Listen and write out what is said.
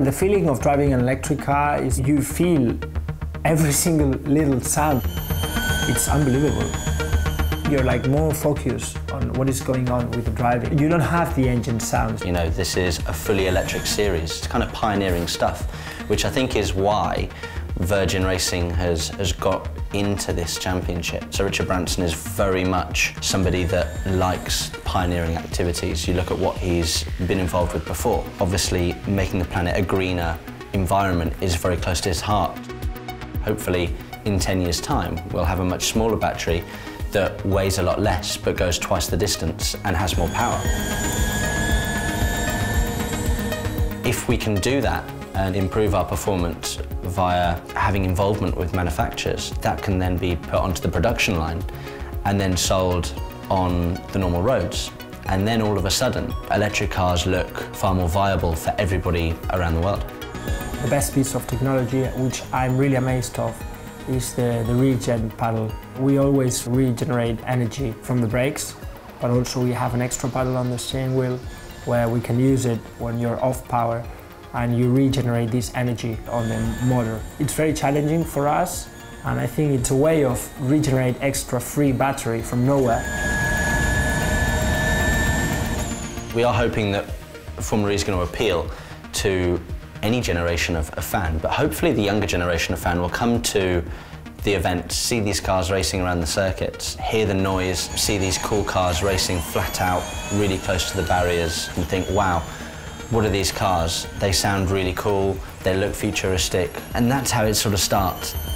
The feeling of driving an electric car is you feel every single little sound. It's unbelievable. You're like more focused on what is going on with the driving. You don't have the engine sounds. You know, this is a fully electric series. It's kind of pioneering stuff, which I think is why Virgin Racing has got into this championship. So Richard Branson is very much somebody that likes pioneering activities. You look at what he's been involved with before. Obviously, making the planet a greener environment is very close to his heart. Hopefully, in 10 years' time, we'll have a much smaller battery that weighs a lot less but goes twice the distance and has more power. If we can do that and improve our performance via having involvement with manufacturers, that can then be put onto the production line and then sold on the normal roads. And then all of a sudden, electric cars look far more viable for everybody around the world. The best piece of technology, which I'm really amazed of, is the regen paddle. We always regenerate energy from the brakes, but also we have an extra paddle on the steering wheel where we can use it when you're off power, and you regenerate this energy on the motor. It's very challenging for us, and I think it's a way of regenerate extra free battery from nowhere. We are hoping that Formula E is going to appeal to any generation of a fan, but hopefully the younger generation of fan will come to the event, see these cars racing around the circuits, hear the noise, see these cool cars racing flat out, really close to the barriers, and think, wow, what are these cars? They sound really cool, they look futuristic, and that's how it sort of starts.